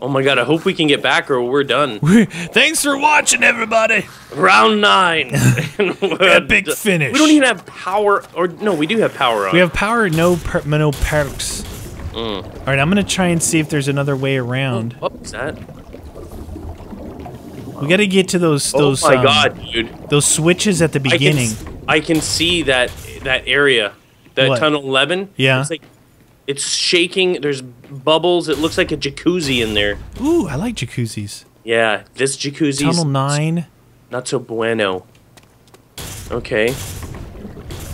Oh my god, I hope we can get back or we're done. Thanks for watching, everybody. Round 9. Epic finish. We don't even have power, or no, we do have power on. We have power, no perks. Mm. All right, I'm going to try and see if there's another way around. What was that? Wow. We got to get to those oh my god, dude. Those switches at the beginning. I can see that area. That tunnel 11. Yeah. It's shaking. There's bubbles. It looks like a jacuzzi in there. Ooh, I like jacuzzis. Yeah, this jacuzzi's... Tunnel 9. Not so bueno. Okay.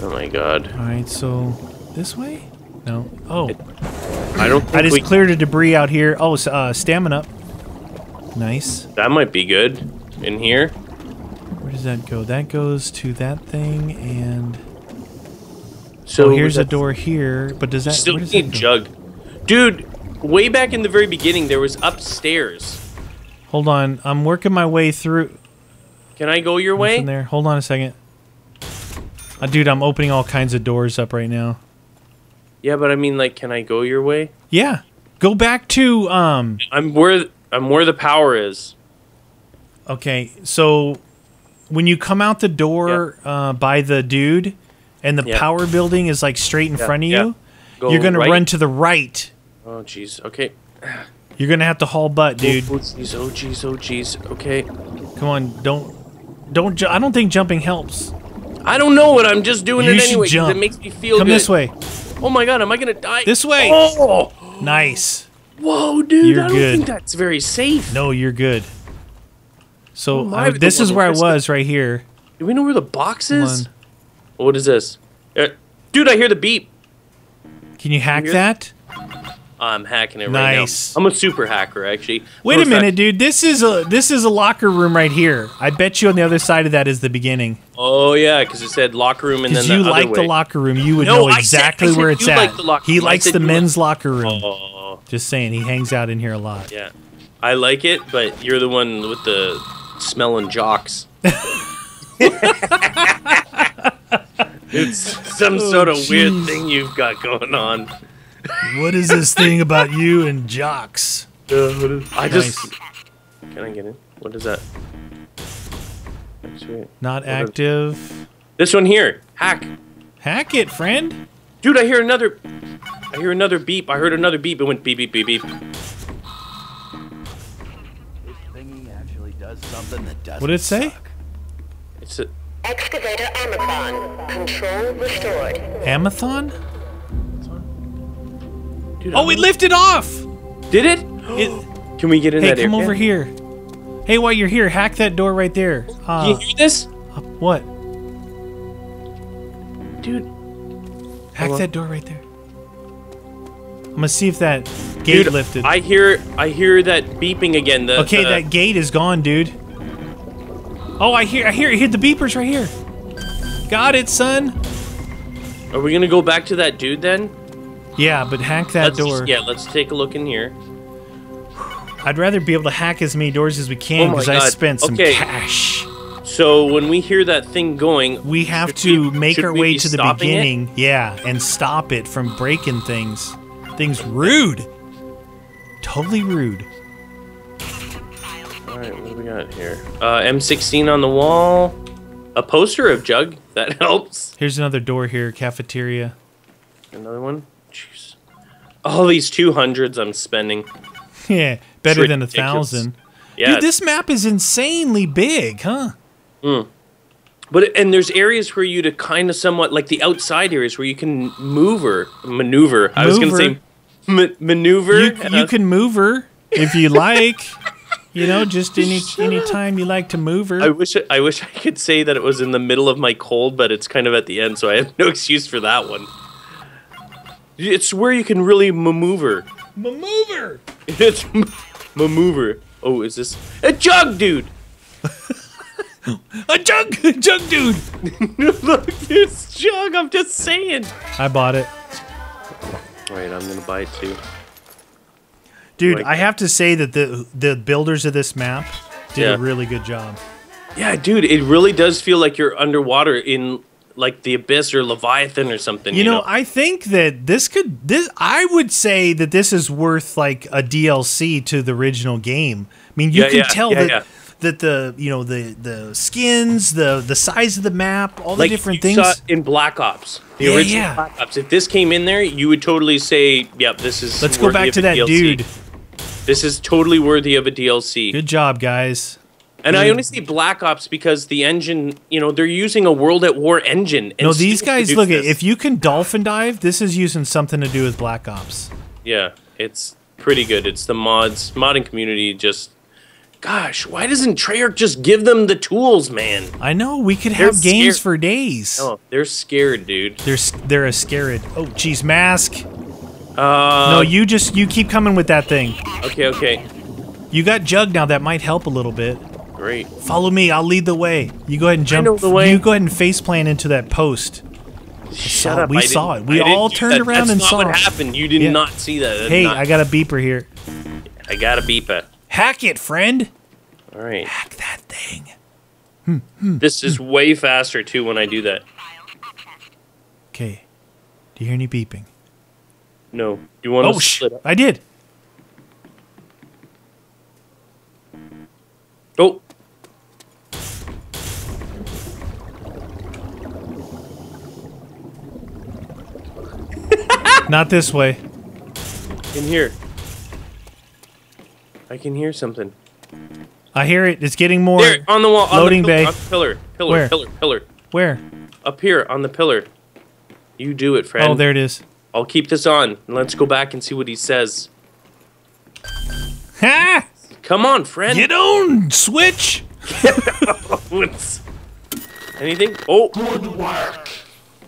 Oh, my God. All right, so this way? No. Oh. I don't think I just cleared a debris out here. Oh, stamina. Nice. That might be good. In here. Where does that go? That goes to that thing and... So here's a door here, but does that still need jug? Dude, way back in the very beginning, there was upstairs. Hold on, I'm working my way through. Can I go your way? There, hold on a second. Dude, I'm opening all kinds of doors up right now. Yeah, but I mean, like, can I go your way? Yeah, go back to I'm where the power is. Okay, so when you come out the door by the dude. And the power building is like straight in front of you. Go you're gonna run to the right. Oh jeez. Okay. You're gonna have to haul butt, dude. Oh jeez. Oh jeez. Oh jeez. Okay. Come on. Don't. I don't think jumping helps. I don't know what I'm just doing it anyway. Jump. It makes me feel good. Come this way. Oh my god. Am I gonna die? This way. Oh. Nice. Whoa, dude. You're I don't think that's very safe. No, you're good. So this is where I was right here. Do we know where the box is? What is this? Dude, I hear the beep. Can you hack that? I'm hacking it right now. Nice. I'm a super hacker, actually. Wait a minute, dude. This is a locker room right here. I bet you on the other side of that is the beginning. Oh, yeah, because it said locker room and then the other way. Because you like the locker room. You would know exactly where it's at. He likes the men's locker room. Oh. Just saying, he hangs out in here a lot. Yeah. I like it, but you're the one with the smelling jocks. It's some sort of weird thing you've got going on. What is this thing about you and jocks? Can I get in? What is that? Not active. This one here. Hack. Hack it, friend. Dude, I hear another. I hear another beep. I heard another beep. It went beep, beep, beep, beep. This thingy actually does something that doesn't. What did it say? Suck. It's a. Excavator Amathon. Control restored. Amathon? Dude, oh, it lifted off! Did it? Can we get in that area? Hey, come over here. Hey, while you're here, hack that door right there. You hear this? What? Dude. Hack that door right there. I'm gonna see if that gate lifted. I hear that beeping again. Okay, that gate is gone, dude. Oh, I hear the beepers right here. Got it, son. Are we gonna go back to that dude then? Yeah, but hack that door. Let's take a look in here. I'd rather be able to hack as many doors as we can because I spent some cash. So when we hear that thing going, we have to make our way to the beginning. Yeah, and stop it from breaking things. Things rude. Totally rude. All right, what do we got here? M16 on the wall. A poster of Jug. That helps. Here's another door here. Cafeteria. Another one? Jeez. All these 200s I'm spending. Yeah, better than 1,000. Yeah. Dude, this map is insanely big, huh? Mm. And there's areas where you to kind of somewhat, like the outside areas where you can move or maneuver. I was going to say maneuver. You can move her if you like. You know, just any time you like to move her. I wish I could say that it was in the middle of my cold, but it's kind of at the end, so I have no excuse for that one. It's where you can really maneuver. Maneuver. It's maneuver. Oh, is this a jug, dude? a jug, dude. Look, it's jug. I'm just saying. I bought it. All right, I'm gonna buy it too. Dude, I have to say that the builders of this map did a really good job. Yeah, dude, it really does feel like you're underwater in like the Abyss or Leviathan or something. You know, I think that this could, I would say that this is worth like a DLC to the original game. I mean, you can tell that that the the skins, the size of the map, all the different things. Like you saw in Black Ops, the original Black Ops. If this came in there, you would totally say, "Yep, this is." Let's go back to that DLC. Dude. This is totally worthy of a DLC. Good job, guys. And I only see Black Ops because the engine, you know, they're using a World at War engine. And no, these guys, look, if you can dolphin dive, this is using something to do with Black Ops. Yeah, it's pretty good. It's the mods, modding community just, gosh, why doesn't Treyarch just give them the tools, man? I know, we could have games for days. No, they're scared, dude. They're a scared. Oh, geez, Mask. No, you keep coming with that thing. Okay, okay. You got Jug now, that might help a little bit. Great. Follow me. I'll lead the way. You go ahead and jump. You go ahead and face plant into that post. Shut up. We saw it. We all turned around and saw what happened. You did not see that. Hey, I got a beeper here. I got a beeper. Hack it, friend. All right. Hack that thing. This is way faster too when I do that. Okay. Do you hear any beeping? No. Do you want to split up? I did. Oh. Not this way. In here. I can hear something. I hear it. It's getting more. There, on the wall. Loading bay. On the pillar. Pillar. Where? Pillar. Pillar. Where? Up here on the pillar. You do it, friend. Oh, there it is. I'll keep this on. Let's go back and see what he says. Ha! Come on, friend. Get on, Switch. Anything? Oh. Good work.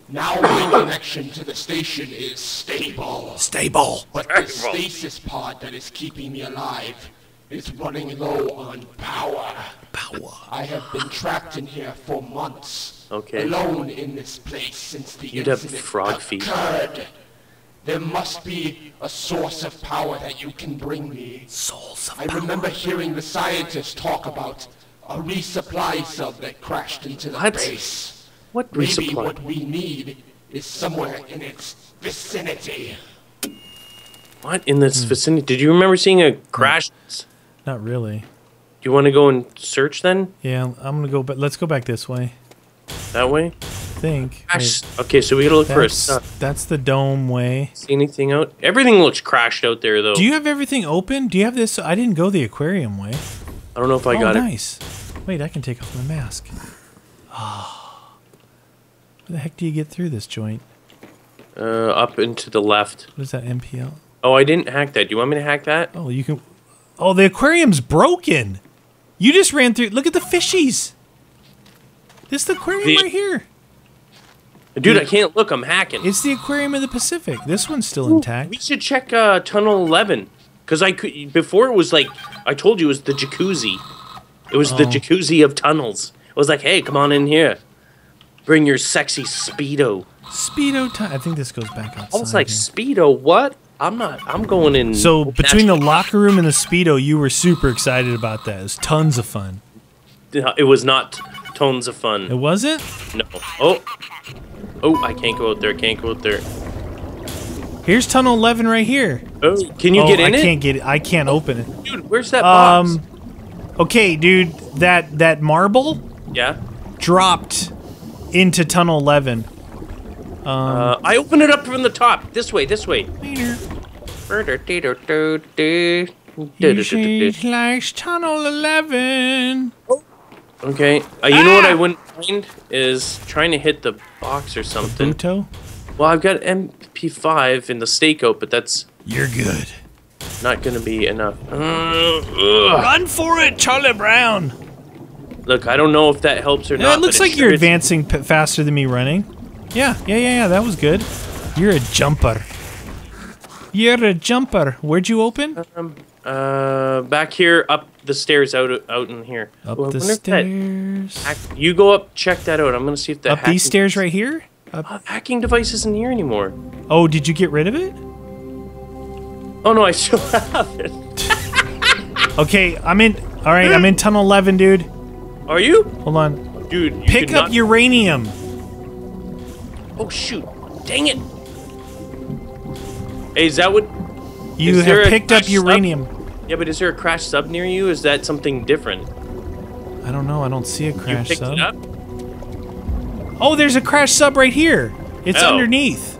Now my connection to the station is stable. Stable. But the stasis pod that is keeping me alive is running low on power. Power. I have been trapped in here for months. Okay. Alone in this place since the incident occurred. There must be a source of power that you can bring me. Source of power. I remember hearing the scientists talk about a resupply sub that crashed into the base. What resupply? Maybe what we need is somewhere in its vicinity. What in this vicinity? Did you remember seeing a crash? Not really. Do you want to go and search then? Yeah, I'm gonna go. But let's go back this way. That way? Okay, so we gotta look first. That's the dome way. See anything out? Everything looks crashed out there, though. Do you have everything open? Do you have this? I didn't go the aquarium way. I don't know if I got it. Nice. Wait, I can take off my mask. Oh. How the heck do you get through this joint? Up and to the left. What is that, MPL? Oh, I didn't hack that. Do you want me to hack that? Oh, you can. Oh, the aquarium's broken. You just ran through. Look at the fishies. This is the aquarium right here. Dude, I can't look. I'm hacking. It's the Aquarium of the Pacific. This one's still intact. We should check Tunnel 11. Because I could, before it was like, I told you it was the jacuzzi. It was the jacuzzi of tunnels. It was like, hey, come on in here. Bring your sexy Speedo. Speedo time. I think this goes back outside. I was like, Speedo, what? I'm not, I'm going in. So between the locker room and the Speedo, you were super excited about that. It was tons of fun. It was not tons of fun. It wasn't? No. Oh. Oh, I can't go out there. Can't go out there. Here's Tunnel 11 right here. Oh, can you get in it? I can't get it. I can't open it. Dude, where's that box? Okay, dude, that marble. Yeah. Dropped into Tunnel 11. I opened it up from the top. This way. This way. You slash Tunnel 11. Oh. Okay, you know what I wouldn't mind is trying to hit the box or something. Buto? Well, I've got MP5 in the stakeout, but that's... You're good. Not gonna be enough. Run for it, Charlie Brown! Look, I don't know if that helps or not. It looks like you're advancing faster than me running. Yeah, that was good. You're a jumper. You're a jumper. Where'd you open? Back here, up the stairs, out in here. Up the stairs. You go up, check that out. I'm gonna see if that. Up these stairs right here. Hacking device isn't here anymore. Oh, did you get rid of it? Oh no, I still have it. Okay, I'm in. All right, I'm in Tunnel 11, dude. Are you? Hold on, dude. Pick up uranium. Oh, shoot. Dang it. Hey, is that what... You have picked up uranium. Yeah, but is there a crash sub near you? Is that something different? I don't know. I don't see a crash sub. You picked it up? Oh, there's a crash sub right here. It's underneath.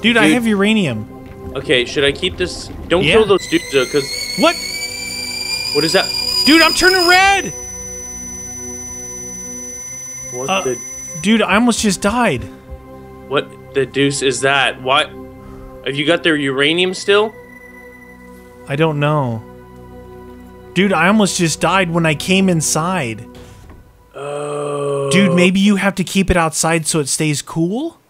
Dude, I have uranium. Okay, should I keep this? Don't kill those dudes, though, because... What? What is that? Dude, I'm turning red! What the... Dude, I almost just died. What the deuce is that? What? Have you got their uranium still? I don't know. Dude, I almost just died when I came inside. Oh. Dude, maybe you have to keep it outside so it stays cool?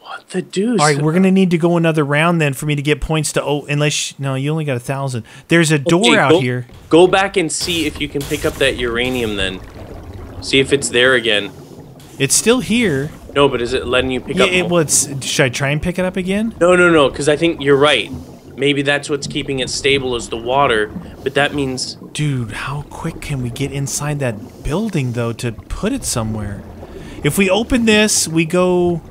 What the deuce? All right, we're going to need to go another round then for me to get points to... Oh, unless... No, you only got 1,000. There's a door out here. Go back and see if you can pick up that uranium then. See if it's there again. It's still here. No, but is it letting you pick up more? Well, should I try and pick it up again? No, no, no, because I think you're right. Maybe that's what's keeping it stable is the water, but that means... Dude, how quick can we get inside that building, though, to put it somewhere? If we open this, we go...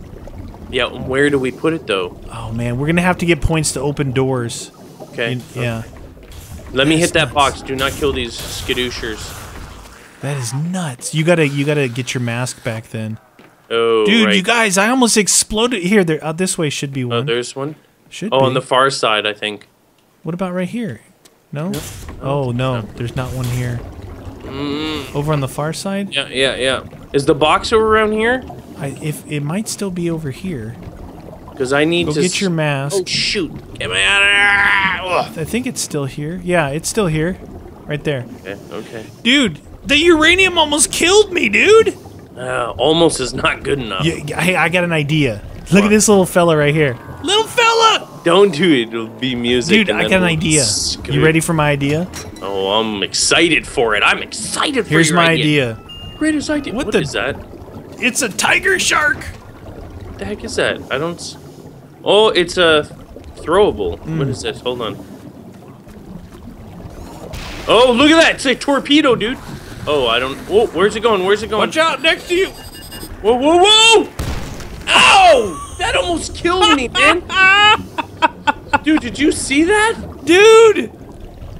Yeah, where do we put it, though? Oh, man, we're going to have to get points to open doors. Okay. Yeah. Let me hit that box. Do not kill these skadooshers. That is nuts. You gotta get your mask back then. Oh, dude, right. You guys, I almost exploded. Here, there, this way should be one. Oh, there's one? Should be. On the far side, I think. What about right here? No? Nope. Oh, no. There's not one here. Mm. Over on the far side? Yeah, yeah, yeah. Is the box over around here? If it might still be over here. Because I need to... get your mask. Oh, shoot. Get me out of here. I think it's still here. Yeah, it's still here. Right there. Okay, okay. Dude, the uranium almost killed me, dude. Almost is not good enough. Yeah, hey, I got an idea. Look at this little fella right here. Little fella! Don't do it. It'll be music. Dude, I got an idea. You ready for my idea? Oh, I'm excited for it. I'm excited for your idea. Here's my idea. Greatest idea. What is that? It's a tiger shark. What the heck is that? I don't... Oh, it's a throwable. What is this? Hold on. Oh, look at that. It's a torpedo, dude. Oh, I don't... Oh, where's it going? Where's it going? Watch out, next to you! Whoa, whoa, whoa! Ow! That almost killed me, man! Dude, did you see that? Dude!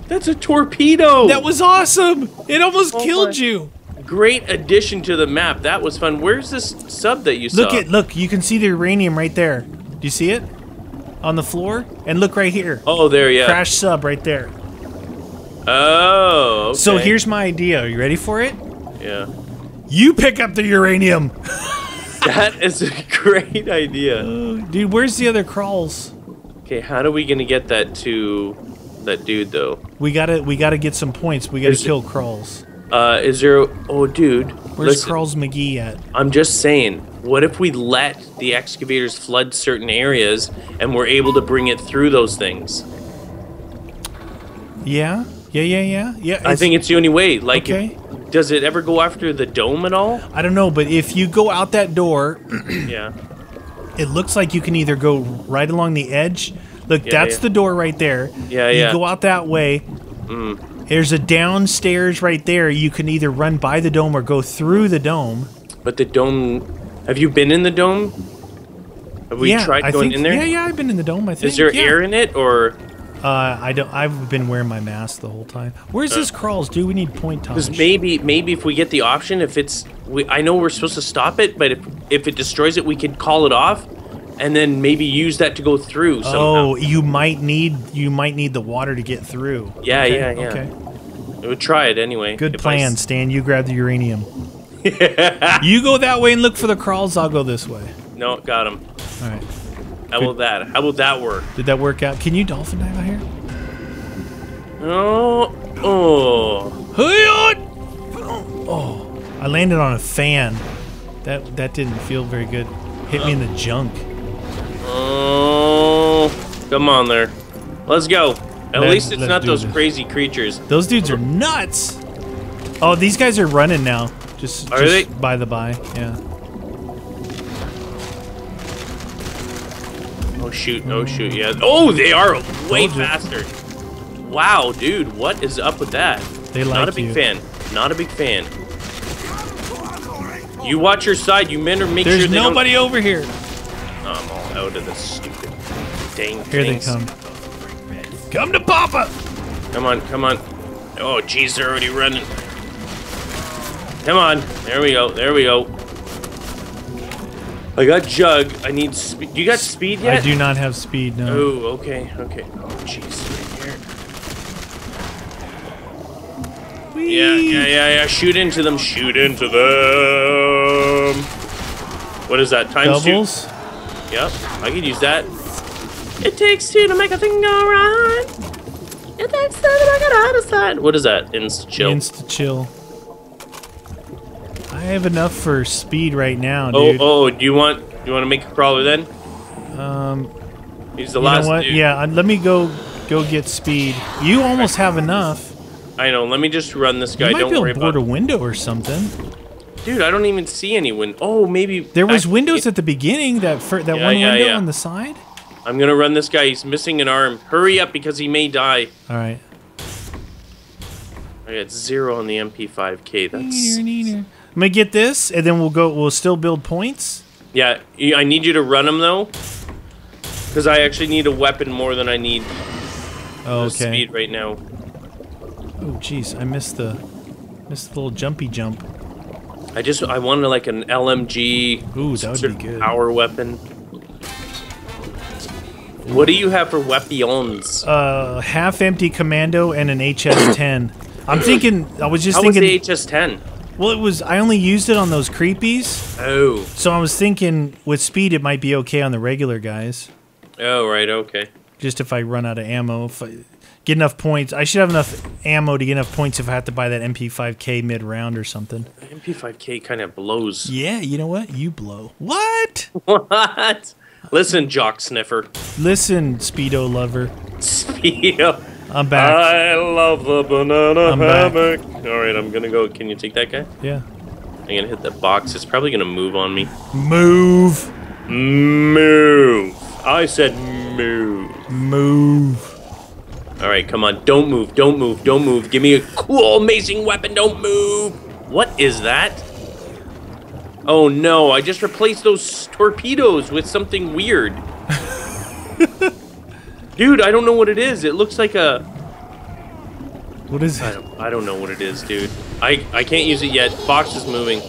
That's a torpedo! That was awesome! It almost killed you! Great addition to the map. That was fun. Where's this sub that you saw? Look, you can see the uranium right there. Do you see it? On the floor? And look right here. Oh, there, yeah. Crash sub right there. Oh, okay. So here's my idea. Are you ready for it? Yeah. You pick up the uranium. That is a great idea. Dude, where's the other crawls? Okay, how are we gonna get that to that dude though? We gotta get some points. We gotta kill crawls. Is there? Oh, dude. Where's Crawls McGee at? I'm just saying. What if we let the excavators flood certain areas and we're able to bring it through those things? Yeah. Yeah. I think it's the only way. Like, does it ever go after the dome at all? I don't know, but if you go out that door, yeah, it looks like you can either go right along the edge. Look, that's the door right there. Yeah, You go out that way. There's a downstairs right there. You can either run by the dome or go through the dome. But the dome, have you been in the dome? Have we tried going in there? Yeah, I've been in the dome, I think. Is there air in it, or... I've been wearing my mask the whole time. Where's this crawls, dude? We need point time. Because maybe if we get the option, if it's, I know we're supposed to stop it, but if it destroys it, we could call it off, and then maybe use that to go through. Somehow. Oh, you might need the water to get through. Yeah, Okay. We'll try it anyway. Good plan, Stan. You grab the uranium. You go that way and look for the crawls. I'll go this way. No, got him. All right. How will that work? Did that work out? Can you dolphin dive out here? No. Oh. Oh. I landed on a fan. That didn't feel very good. Hit me in the junk. Oh. Come on there. Let's go. At least it's not those crazy creatures. Those dudes are nuts. Oh, these guys are running now. Just by the by. Yeah. Oh shoot, oh shoot, yeah. Oh, they are way faster. Wow, dude, what is up with that? Not a big fan. Not a big fan. You watch your side. You men are make There's sure they nobody don't... over here. I'm all out of this stupid dang Here things. They come. Come to Papa. Come on, come on. Oh, jeez, they're already running. Come on. There we go. There we go. I got Jug. I need speed. You got speed yet? I do not have speed, no. Oh, okay, okay. Oh, jeez. Right here. Yeah. Shoot into them. Shoot into them. What is that? Times Doubles? Two? Yep, I can use that. It takes two to make a thing go right. It takes two to make it out of sight. What is that? Insta-chill. Insta-chill. I have enough for speed right now, dude. Oh, do you want to make a crawler then? He's the last know what? Dude. Yeah, let me go get speed. You almost have enough. I know. Let me just run this guy. Don't worry about. You might be able to board a window or something. Dude, I don't even see any windows. Oh, maybe there was windows at the beginning. That one window on the side. I'm gonna run this guy. He's missing an arm. Hurry up because he may die. All right. I got 0 on the MP5K. That's. I'm gonna get this, and then we'll go. We'll still build points. Yeah, I need you to run them though, because I actually need a weapon more than I need speed right now. Oh, jeez, I missed the little jumpy jump. I wanted like an LMG. Ooh, that would be good. Power weapon. What do you have for weapons? Half empty commando and an HS10. I'm thinking. I was just thinking. How was the HS10? Well, I only used it on those creepies. Oh. So I was thinking with speed it might be okay on the regular guys. Oh, right, okay. Just if I run out of ammo, if I get enough points. I should have enough ammo to get enough points if I have to buy that MP5K mid-round or something. MP5K kind of blows. Yeah, you know what? You blow. What? What? Listen, jock sniffer. Listen, Speedo lover. Speedo. I'm back. I love the banana hammock. Alright, I'm gonna go. Can you take that guy? Yeah. I'm gonna hit that box. It's probably gonna move on me. Move. Move. I said move. Move. Alright, come on. Don't move. Don't move. Don't move. Give me a cool, amazing weapon. Don't move. What is that? Oh no, I just replaced those torpedoes with something weird. Dude, I don't know what it is. It looks like a... What is it? I don't know what it is, dude. I can't use it yet. Box is moving.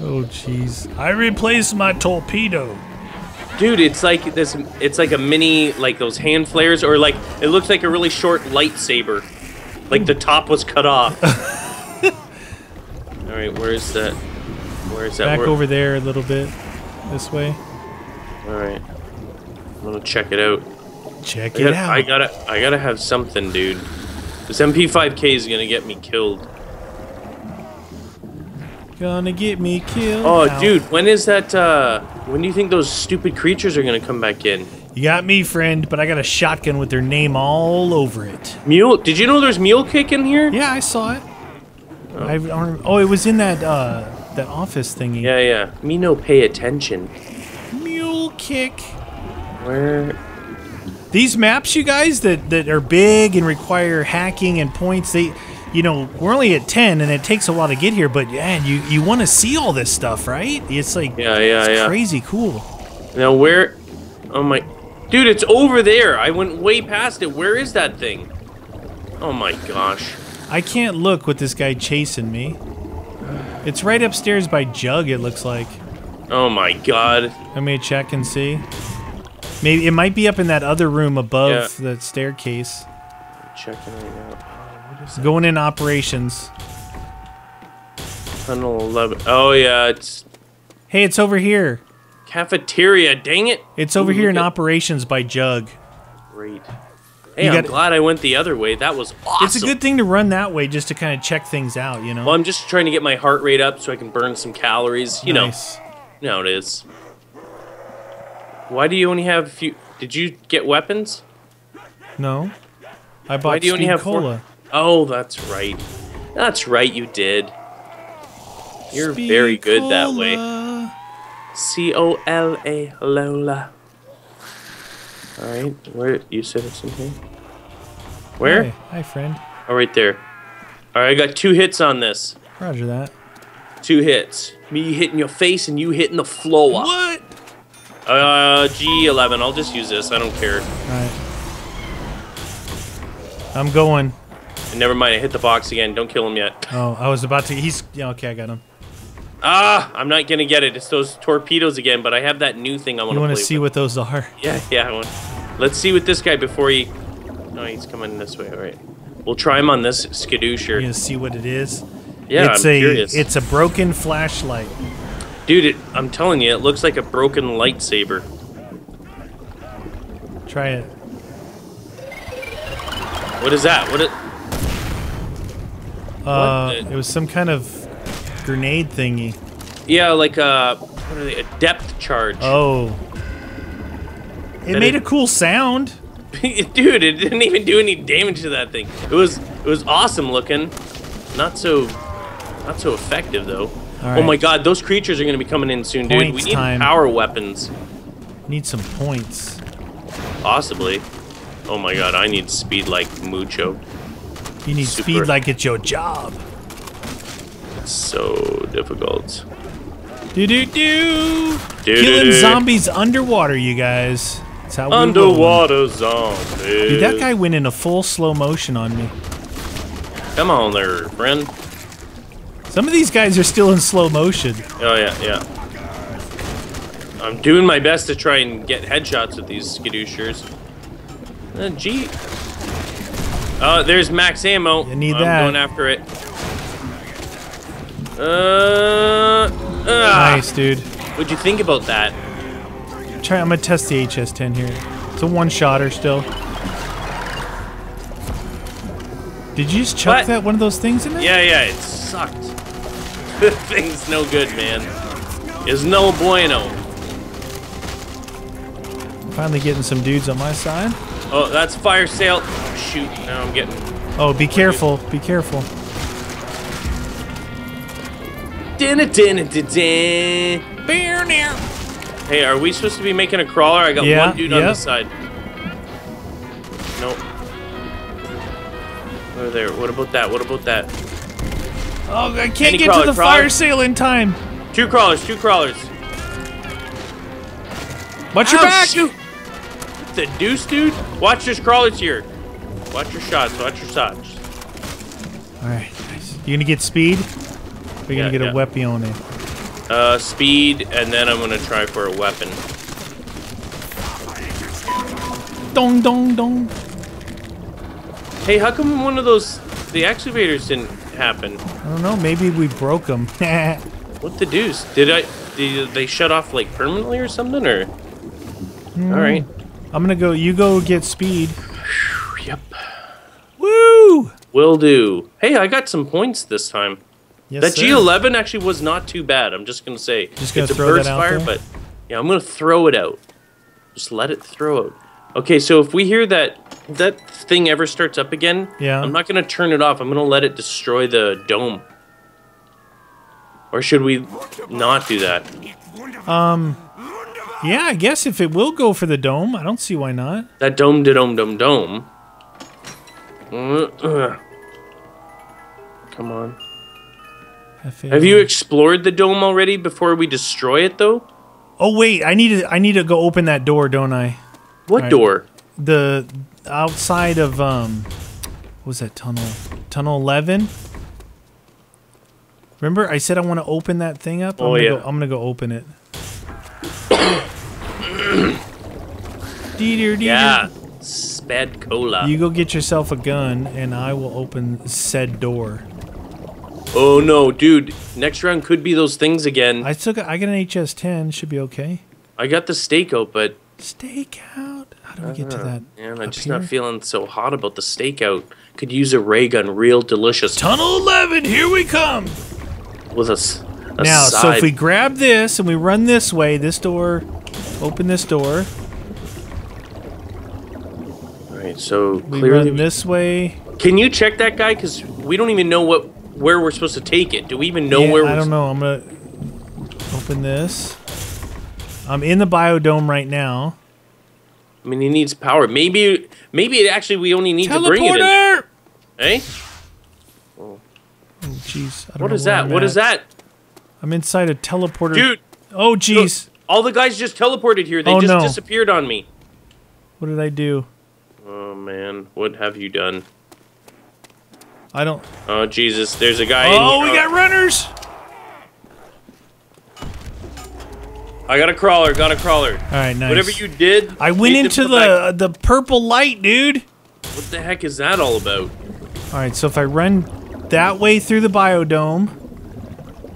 Oh, jeez. I replaced my torpedo. Dude, it's like this. It's like a mini, like those hand flares, or like... It looks like a really short lightsaber. Like the top was cut off. All right, where is that? Where is that? Back over there a little bit. This way. All right. I'm gonna check it out. Check it out. I gotta have something, dude. This MP5K is gonna get me killed. Gonna get me killed. Oh, dude, when is that? When do you think those stupid creatures are gonna come back in? You got me, friend, but I got a shotgun with their name all over it. Mule? Did you know there's mule kick in here? Yeah, I saw it. Oh, it was in that that office thingy. Yeah. Me no pay attention. Mule kick. Where? These maps, you guys, that are big and require hacking and points, we're only at 10 and it takes a while to get here, but yeah, you want to see all this stuff, right? It's like, it's crazy cool. Now where, oh my, dude, it's over there. I went way past it. Where is that thing? Oh my gosh. I can't look with this guy chasing me. It's right upstairs by Jug, it looks like. Oh my God. Let me check and see. Maybe it might be up in that other room above the staircase. Checking it out. What is going in operations. Tunnel 11. Oh yeah, it's. Hey, it's over here. Cafeteria. Dang it! It's over here in operations by Jug. Great. Hey, I'm glad I went the other way. That was awesome. It's a good thing to run that way just to kind of check things out, you know. Well, I'm just trying to get my heart rate up so I can burn some calories. You know how it is. Why do you only have a few? Did you get weapons? No. I bought Cola. Oh, that's right. That's right, you did. You're very good that way. C-O-L-A, Lola. All right, where you said it's in here? Where? Hi, friend. Oh, right there. All right, I got 2 hits on this. Roger that. Two hits. Me hitting your face and you hitting the flow up. What? G11. I'll just use this. I don't care. All right. I'm going. And never mind. I hit the box again. Don't kill him yet. Oh, I was about to. He's. Yeah, okay, I got him. Ah, I'm not going to get it. It's those torpedoes again, but I have that new thing I want to play. You want to see what those are? Yeah, yeah. I want. Let's see what this guy before he. No, he's coming this way. All right. We'll try him on this skadooshire. You see what it is? Yeah, I'm curious. It's a broken flashlight. Dude, I'm telling you, it looks like a broken lightsaber. Try it. What is that? It was some kind of grenade thingy. Yeah, like what are they? A depth charge. Oh. It made a cool sound. Dude, it didn't even do any damage to that thing. It was awesome looking. Not so effective though. Right. Oh my God, those creatures are gonna be coming in soon, dude. We need power weapons. Need some points. Possibly. Oh my God, I need speed like mucho. You need speed like it's your job. It's so difficult. Killing zombies underwater, you guys. That's how we underwater zombies. Dude, that guy went in a full slow motion on me. Come on there, friend. Some of these guys are still in slow motion. Oh, yeah, yeah. I'm doing my best to try and get headshots with these skadooshers. Gee. There's max ammo. You need that. I'm going after it. Nice, dude. What'd you think about that? I'm going to test the HS-10 here. It's a one-shotter still. Did you just chuck one of those things in there? Yeah, yeah, it sucked. This thing's no good, man. It's no bueno. Finally getting some dudes on my side. Oh, that's fire sale. Shoot, now I'm getting... Oh, be careful. Be careful. Hey, are we supposed to be making a crawler? I got one dude on this side. Nope. Over there. What about that? What about that? Oh, I can't get to the fire sale in time. Two crawlers. Two crawlers. Watch your back. What the deuce, dude? Watch this crawlers here. Watch your shots. Watch your shots. All right. Nice. You gonna get speed? We're gonna get a weapon on it. Speed, and then I'm gonna try for a weapon. Dong, dong, dong. Hey, how come one of those, the excavators didn't happen? I don't know. Maybe we broke them. What the deuce? Did they shut off like permanently or something? Or all right, I'm gonna go. You go get speed. Yep. Woo! Will do. Hey, I got some points this time. Yes, that G11 actually was not too bad. I'm just gonna say. Just gonna throw that out there? But yeah, I'm gonna throw it out. Just let it throw out. Okay, so if we hear that thing ever starts up again, I'm not going to turn it off. I'm going to let it destroy the dome. Or should we not do that? Yeah, I guess if it will go for the dome, I don't see why not. That dome-de-dome-dome-dome. Come on. Have you explored the dome already before we destroy it, though? Oh, wait. I need to go open that door, don't I? What door? The outside of what was that tunnel? Tunnel 11. Remember, I said I want to open that thing up. Oh, I'm gonna go open it. Yeah, spad cola. You go get yourself a gun, and I will open said door. Oh no, dude! Next round could be those things again. I got an HS-10. Should be okay. I got the stakeout, but stakeout. How do we get to that? Yeah, I'm just not feeling so hot about the stakeout. Could use a ray gun, real delicious. Tunnel 11, here we come. With us. Now, so if we grab this and we run this way, this door, open this door. All right, so clearly run this way. Can you check that guy? Because we don't even know where we're supposed to take it. Do we even know where? I don't know. I'm gonna open this. I'm in the biodome right now. I mean, he needs power. Maybe it actually we only need to bring it in there. Hey? Oh, jeez. What is that? What is that? I'm inside a teleporter. Dude! Oh, jeez. All the guys just teleported here. They just disappeared on me. What did I do? Oh, man. What have you done? I don't... Oh, Jesus. There's a guy in here. Oh, we got runners! I got a crawler. All right, nice. Whatever you did... I went into the purple light, dude. What the heck is that all about? All right, so if I run that way through the biodome...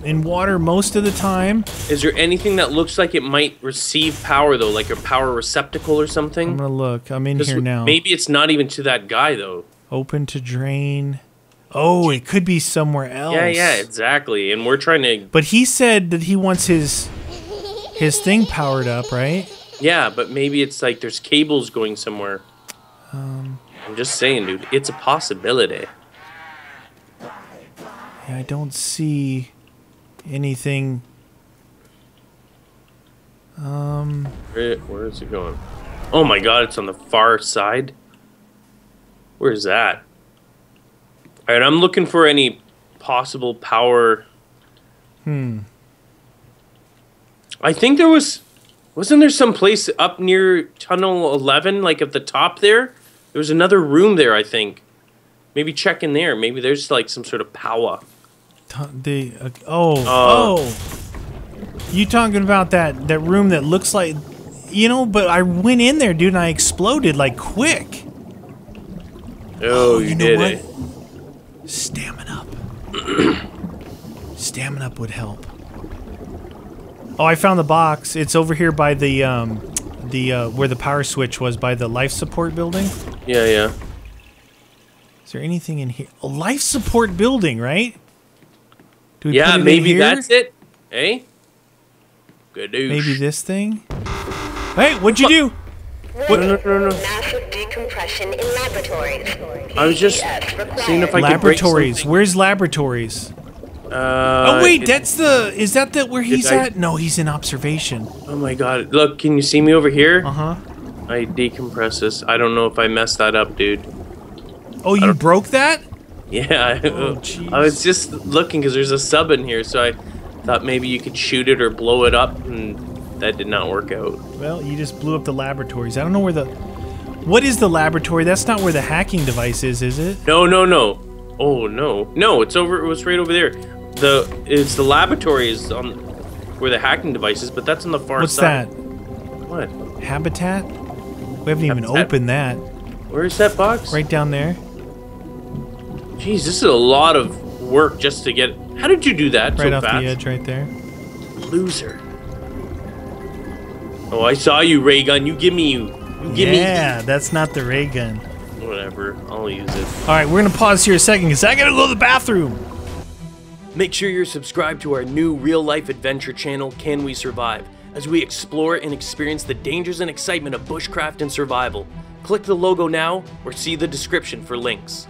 in water most of the time. Is there anything that looks like it might receive power, though? Like a power receptacle or something? I'm gonna look. I'm in here now. Maybe it's not even to that guy, though. Open to drain. Oh, it could be somewhere else. Yeah, yeah, exactly. And we're trying to... But he said that he wants his thing powered up, right? Yeah, but maybe it's like there's cables going somewhere. I'm just saying, dude. It's a possibility. Yeah, I don't see... anything. Where is it going? Oh my god, it's on the far side. Where is that? Alright, I'm looking for any possible power. I think there was... wasn't there some place up near Tunnel 11, like at the top there? There was another room there, I think. Maybe check in there. Maybe there's like some sort of power. You talking about that room that looks like, you know? But I went in there, dude, and I exploded like quick. Oh, you did it. Stamina up. Stamina up would help. Oh, I found the box. It's over here by the where the power switch was, by the life support building. Yeah, yeah. Is there anything in here? A life support building, right? Yeah, maybe that's it. Hey, good news. Maybe this thing. Hey, what'd you do? What? No. Massive decompression in laboratories. I was just seeing if I could break something. Where's laboratories? Oh wait, that's the. Is that where he's at? No, he's in observation. Oh my god! Look, can you see me over here? Uh huh. I decompress this. I don't know if I messed that up, dude. Oh, you broke that? Yeah, I was just looking because there's a sub in here, so I thought maybe you could shoot it or blow it up, and that did not work out. Well, you just blew up the laboratories. I don't know where the... What is the laboratory? That's not where the hacking device is it? No. Oh, no. No, it's over. It was right over there. The laboratory is on where the hacking device is, but that's on the far side. What's that? What? Habitat? We haven't even opened that. Where's that box? Right down there. Jeez, this is a lot of work just to get... How did you do that so fast? Right off the edge right there. Loser. Oh, I saw you, ray gun. You give me. Yeah, that's not the ray gun. Whatever. I'll use it. All right, we're going to pause here a second because I got to go to the bathroom. Make sure you're subscribed to our new real-life adventure channel, Can We Survive, as we explore and experience the dangers and excitement of bushcraft and survival. Click the logo now or see the description for links.